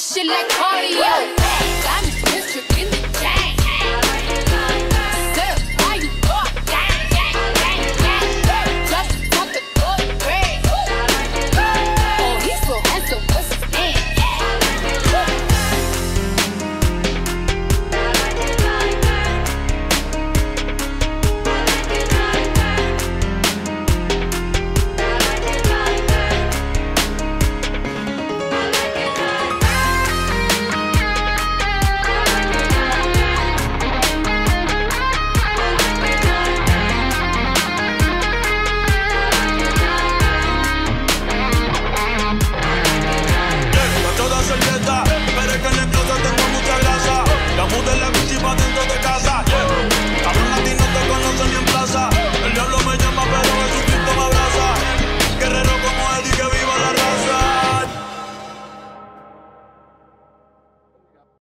this shit like cardio.